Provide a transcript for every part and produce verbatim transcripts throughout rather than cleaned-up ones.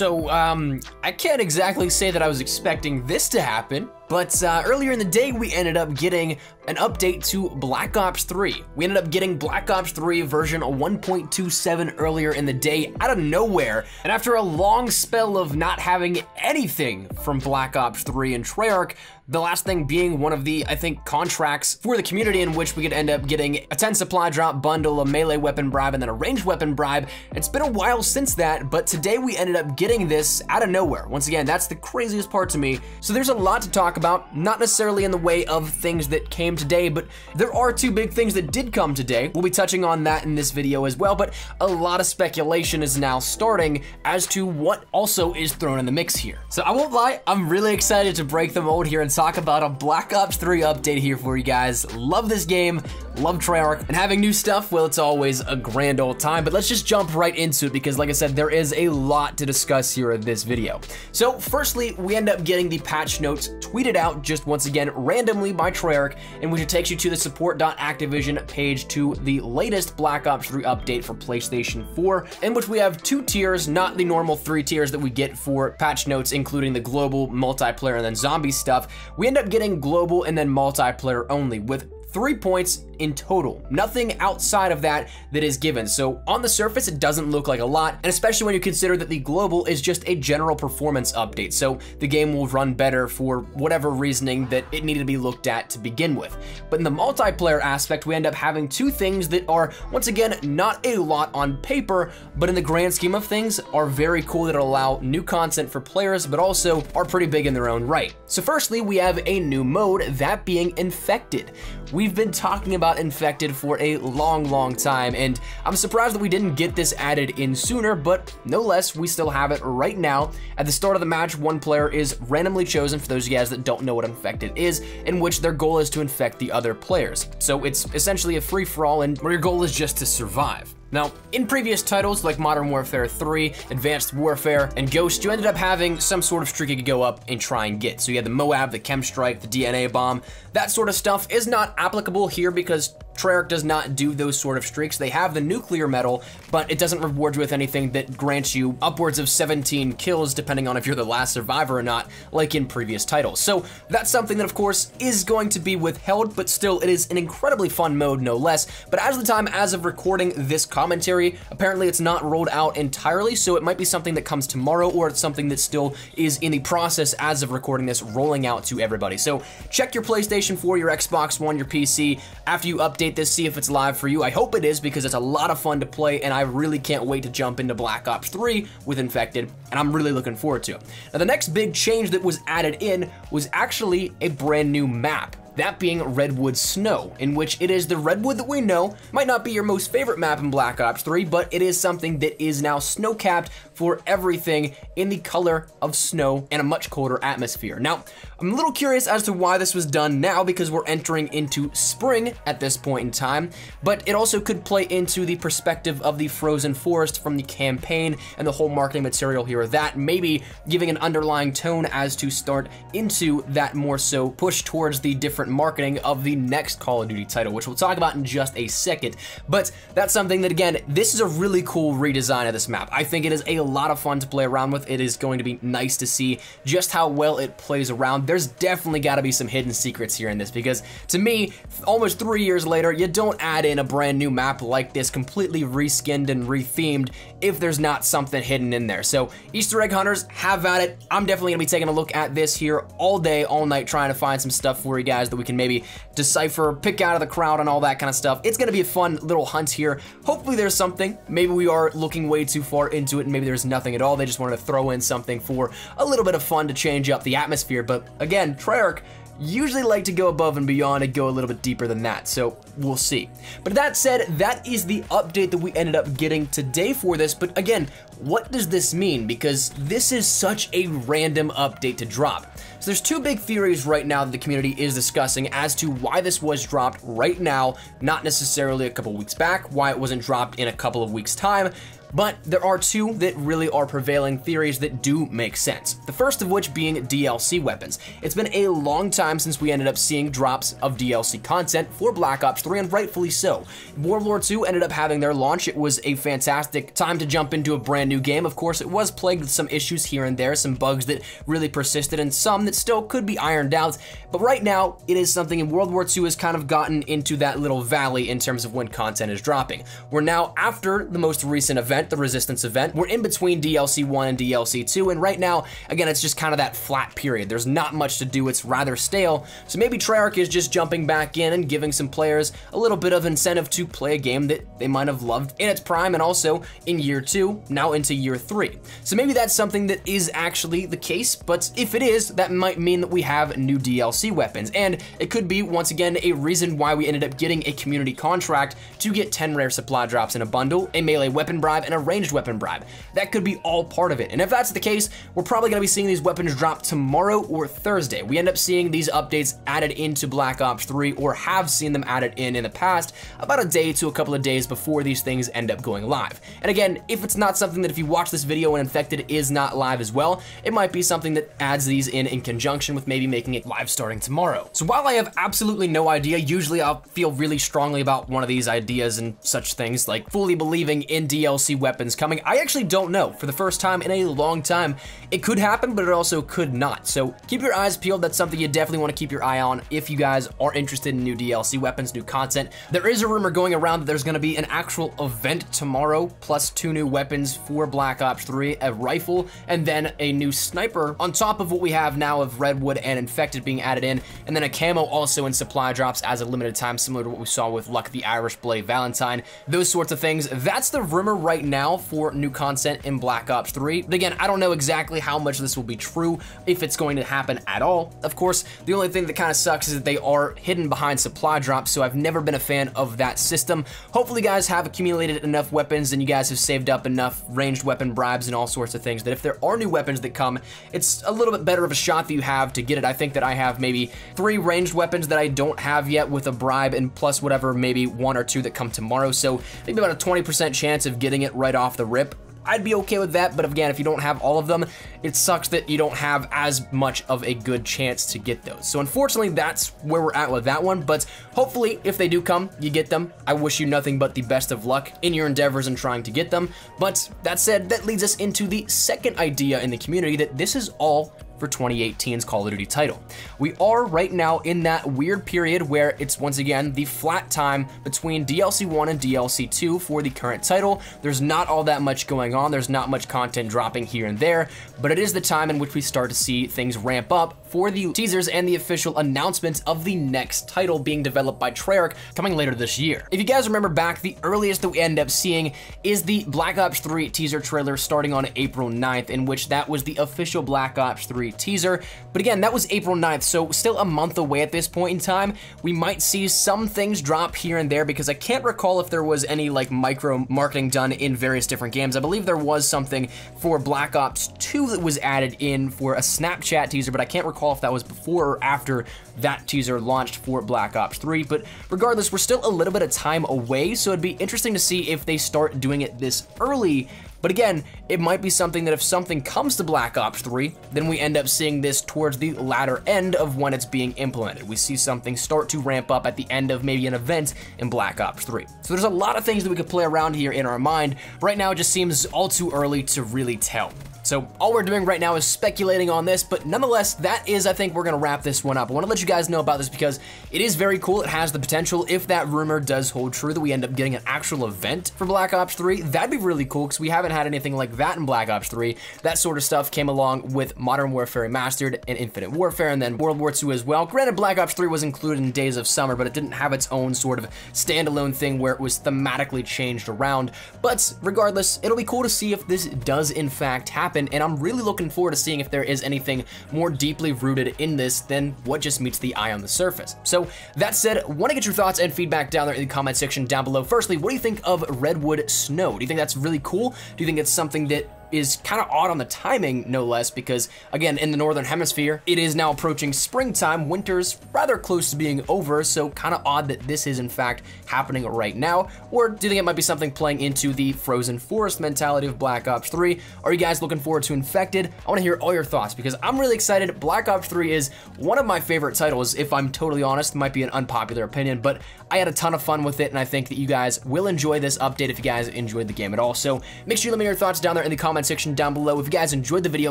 So um, I can't exactly say that I was expecting this to happen, but uh, earlier in the day, we ended up getting an update to Black Ops three. We ended up getting Black Ops three version one point two seven earlier in the day out of nowhere. And after a long spell of not having anything from Black Ops three and Treyarch, the last thing being one of the, I think, contracts for the community in which we could end up getting a ten supply drop bundle, a melee weapon bribe, and then a ranged weapon bribe. It's been a while since that, but today we ended up getting this out of nowhere. Once again, that's the craziest part to me. So there's a lot to talk about, not necessarily in the way of things that came today, but there are two big things that did come today. We'll be touching on that in this video as well, but a lot of speculation is now starting as to what also is thrown in the mix here. So I won't lie, I'm really excited to break the mold here and talk about a Black Ops three update here for you guys. Love this game, love Treyarch, and having new stuff, well, it's always a grand old time, but let's just jump right into it because, like I said, there is a lot to discuss here in this video. So firstly, we end up getting the patch notes tweeted out just once again randomly by Treyarch, in which it takes you to the support.activision page to the latest Black Ops three update for PlayStation four, in which we have two tiers, not the normal three tiers that we get for patch notes, including the global, multiplayer, and then zombie stuff. We end up getting global and then multiplayer only with three points in total. Nothing outside of that that is given. So on the surface, it doesn't look like a lot, and especially when you consider that the global is just a general performance update. So the game will run better for whatever reasoning that it needed to be looked at to begin with. But in the multiplayer aspect, we end up having two things that are, once again, not a lot on paper, but in the grand scheme of things are very cool, that allow new content for players, but also are pretty big in their own right. So firstly, we have a new mode, that being Infected. We We've been talking about Infected for a long, long time, and I'm surprised that we didn't get this added in sooner, but no less, we still have it right now. At the start of the match, one player is randomly chosen, for those of you guys that don't know what Infected is, in which their goal is to infect the other players. So it's essentially a free-for-all, and where your goal is just to survive. Now, in previous titles like Modern Warfare three, Advanced Warfare, and Ghost, you ended up having some sort of streak you could go up and try and get. So you had the Moab, the Chemstrike, the D N A Bomb. That sort of stuff is not applicable here because Treyarch does not do those sort of streaks. They have the nuclear medal, but it doesn't reward you with anything that grants you upwards of seventeen kills, depending on if you're the last survivor or not, like in previous titles. So that's something that, of course, is going to be withheld, but still, it is an incredibly fun mode, no less. But as of the time, as of recording this commentary, apparently it's not rolled out entirely, so it might be something that comes tomorrow, or it's something that still is in the process as of recording this, rolling out to everybody. So check your PlayStation four, your Xbox one, your P C, after you update this, see if it's live for you. I hope it is, because it's a lot of fun to play, and I really can't wait to jump into Black Ops three with Infected, and I'm really looking forward to it. Now, the next big change that was added in was actually a brand new map, that being Redwood Snow, in which it is the Redwood that we know. Might not be your most favorite map in Black Ops three, but it is something that is now snow-capped for everything in the color of snow and a much colder atmosphere. Now, I'm a little curious as to why this was done now, because we're entering into spring at this point in time, but it also could play into the perspective of the Frozen Forest from the campaign and the whole marketing material here, or that maybe giving an underlying tone as to start into that more so push towards the different marketing of the next Call of Duty title, which we'll talk about in just a second. But that's something that, again, this is a really cool redesign of this map. I think it is a lot of fun to play around with. It is going to be nice to see just how well it plays around. There's definitely got to be some hidden secrets here in this, because to me, almost three years later, you don't add in a brand new map like this, completely reskinned and rethemed, if there's not something hidden in there. So Easter egg hunters, have at it. I'm definitely gonna be taking a look at this here all day, all night, trying to find some stuff for you guys that we can maybe decipher, pick out of the crowd, and all that kind of stuff. It's gonna be a fun little hunt here. Hopefully there's something. Maybe we are looking way too far into it, and maybe there's nothing at all. They just wanted to throw in something for a little bit of fun to change up the atmosphere. But again, Treyarch usually like to go above and beyond and go a little bit deeper than that, so we'll see. But that said, that is the update that we ended up getting today for this. But again, what does this mean? Because this is such a random update to drop. So there's two big theories right now that the community is discussing as to why this was dropped right now, not necessarily a couple weeks back, why it wasn't dropped in a couple of weeks' time. But there are two that really are prevailing theories that do make sense. The first of which being D L C weapons. It's been a long time since we ended up seeing drops of D L C content for Black Ops three, and rightfully so. World War Two ended up having their launch. It was a fantastic time to jump into a brand new game. Of course, it was plagued with some issues here and there, some bugs that really persisted and some that still could be ironed out. But right now, it is something, and World War Two has kind of gotten into that little valley in terms of when content is dropping. We're now after the most recent event, the Resistance event. We're in between D L C one and D L C two, and right now, again, it's just kind of that flat period. There's not much to do. It's rather stale. So maybe Treyarch is just jumping back in and giving some players a little bit of incentive to play a game that they might have loved in its prime, and also in year two, now into year three. So maybe that's something that is actually the case, but if it is, that might mean that we have new D L C weapons, and it could be, once again, a reason why we ended up getting a community contract to get ten rare supply drops in a bundle, a melee weapon bribe, and a ranged weapon bribe. That could be all part of it, and if that's the case, we're probably gonna be seeing these weapons drop tomorrow or Thursday. We end up seeing these updates added into Black Ops three, or have seen them added in in the past, about a day to a couple of days before these things end up going live. And again, if it's not something that, if you watch this video and Infected is not live as well, it might be something that adds these in in conjunction with maybe making it live starting tomorrow. So while I have absolutely no idea, usually I'll feel really strongly about one of these ideas and such things, like fully believing in D L C weapons coming. I actually don't know. For the first time in a long time, it could happen, but it also could not. So keep your eyes peeled. That's something you definitely want to keep your eye on if you guys are interested in new D L C weapons, new content. There is a rumor going around that there's going to be an actual event tomorrow, plus two new weapons for Black Ops three, a rifle, and then a new sniper on top of what we have now of Redwood and Infected being added in, and then a camo also in supply drops as a limited time, similar to what we saw with Luck the Irish, Blade Valentine, those sorts of things. That's the rumor right now for new content in Black Ops three. But again, I don't know exactly how much of this will be true, if it's going to happen at all. Of course, the only thing that kind of sucks is that they are hidden behind supply drops, so I've never been a fan of that system. Hopefully you guys have accumulated enough weapons and you guys have saved up enough ranged weapon bribes and all sorts of things that if there are new weapons that come, it's a little bit better of a shot that you have to get it. I think that I have maybe three ranged weapons that I don't have yet with a bribe, and plus whatever, maybe one or two that come tomorrow. So maybe about a twenty percent chance of getting it right off the rip. I'd be okay with that, but again, if you don't have all of them, it sucks that you don't have as much of a good chance to get those. So unfortunately, that's where we're at with that one, but hopefully if they do come, you get them. I wish you nothing but the best of luck in your endeavors in trying to get them. But that said, that leads us into the second idea in the community, that this is all for twenty eighteen's Call of Duty title. We are right now in that weird period where it's once again the flat time between D L C one and D L C two for the current title. There's not all that much going on. There's not much content dropping here and there, but it is the time in which we start to see things ramp up for the teasers and the official announcements of the next title being developed by Treyarch coming later this year. If you guys remember back, the earliest that we end up seeing is the Black Ops three teaser trailer starting on April ninth, in which that was the official Black Ops three teaser. But again, that was April ninth, so still a month away at this point in time. We might see some things drop here and there, because I can't recall if there was any like micro marketing done in various different games. I believe there was something for Black Ops two that was added in for a Snapchat teaser, but I can't recall if that was before or after that teaser launched for Black Ops three. But regardless, we're still a little bit of time away, so it'd be interesting to see if they start doing it this early. But again, it might be something that if something comes to Black Ops three, then we end up seeing this towards the latter end of when it's being implemented. We see something start to ramp up at the end of maybe an event in Black Ops three. So there's a lot of things that we could play around here in our mind. Right now, it just seems all too early to really tell. So all we're doing right now is speculating on this, but nonetheless, that is, I think we're gonna wrap this one up. I wanna let you guys know about this because it is very cool. It has the potential, if that rumor does hold true, that we end up getting an actual event for Black Ops three. That'd be really cool, because we haven't had anything like that in Black Ops three. That sort of stuff came along with Modern Warfare Remastered and Infinite Warfare, and then World War Two as well. Granted, Black Ops three was included in Days of Summer, but it didn't have its own sort of standalone thing where it was thematically changed around. But regardless, it'll be cool to see if this does in fact happen. And I'm really looking forward to seeing if there is anything more deeply rooted in this than what just meets the eye on the surface. So that said, want to get your thoughts and feedback down there in the comment section down below. Firstly, what do you think of Redwood Snow? Do you think that's really cool? Do you think it's something that is kind of odd on the timing, no less, because again, in the Northern Hemisphere, it is now approaching springtime. Winter's rather close to being over, so kind of odd that this is in fact happening right now. Or do you think it might be something playing into the Frozen Forest mentality of Black Ops three? Are you guys looking forward to Infected? I want to hear all your thoughts because I'm really excited. Black Ops three is one of my favorite titles, if I'm totally honest. It might be an unpopular opinion, but I had a ton of fun with it, and I think that you guys will enjoy this update if you guys enjoyed the game at all. So make sure you let me know your thoughts down there in the comment section down below. If you guys enjoyed the video,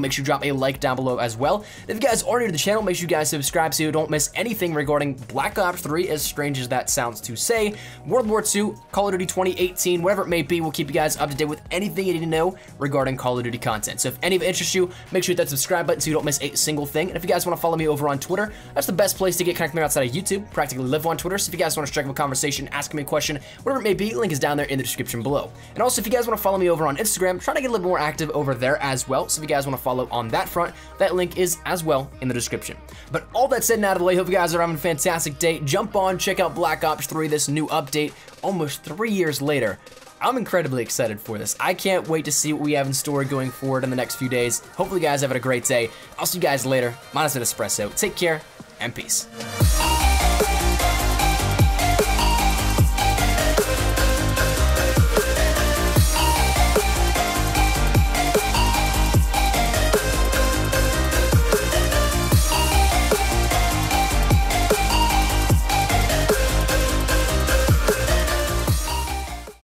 make sure you drop a like down below as well. If you guys are new to the channel, make sure you guys subscribe so you don't miss anything regarding Black Ops three, as strange as that sounds to say. World War Two, Call of Duty twenty eighteen, whatever it may be, we'll keep you guys up to date with anything you need to know regarding Call of Duty content. So if any of it interests you, make sure you hit that subscribe button so you don't miss a single thing. And if you guys want to follow me over on Twitter, that's the best place to get connected with me outside of YouTube. Practically live on Twitter, so if you guys want to strike up a conversation, ask me a question, whatever it may be, link is down there in the description below. And also, if you guys want to follow me over on Instagram, I'm trying to get a little more active over there as well, so if you guys want to follow on that front, that link is as well in the description. But all that said and out of the way, hope you guys are having a fantastic day. Jump on, check out Black Ops three, this new update, almost three years later. I'm incredibly excited for this. I can't wait to see what we have in store going forward in the next few days. Hopefully you guys have had a great day. I'll see you guys later. Minus an espresso. Take care and peace.